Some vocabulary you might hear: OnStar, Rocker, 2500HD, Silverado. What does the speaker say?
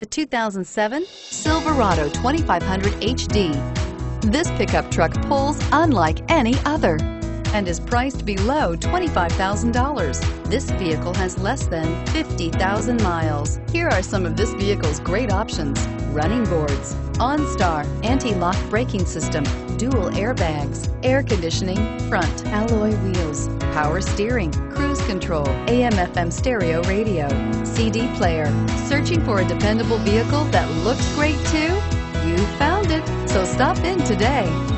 The 2007 Silverado 2500 HD. This pickup truck pulls unlike any other and is priced below $25,000. This vehicle has less than 50,000 miles. Here are some of this vehicle's great options: running boards, OnStar, anti-lock braking system, dual airbags, air conditioning, front alloy wheels, power steering, cruise control, AM/FM stereo radio, CD player. Searching for a dependable vehicle that looks great too? You found it, so stop in today.